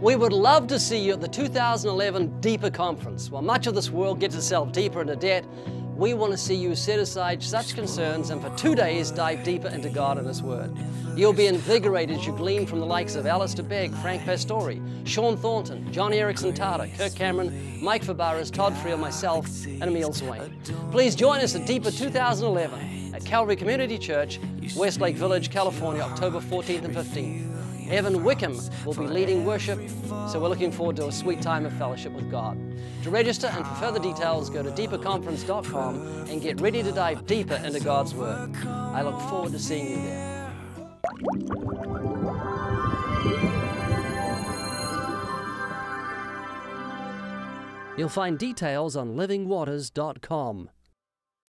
We would love to see you at the 2011 Deeper Conference. While much of this world gets itself deeper into debt, we want to see you set aside such concerns and for 2 days dive deeper into God and His Word. You'll be invigorated as you glean from the likes of Alistair Begg, Frank Pastore, Shawn Thornton, Joni Eareckson Tada, Kirk Cameron, Mike Fabarez, Todd Friel, myself, and Emeal Zwayne. Please join us at Deeper 2011 at Calvary Community Church, Westlake Village, California, October 14th and 15th. Evan Wickham will be leading worship, so we're looking forward to a sweet time of fellowship with God. To register and for further details, go to deeperconference.com and get ready to dive deeper into God's Word. I look forward to seeing you there. You'll find details on livingwaters.com.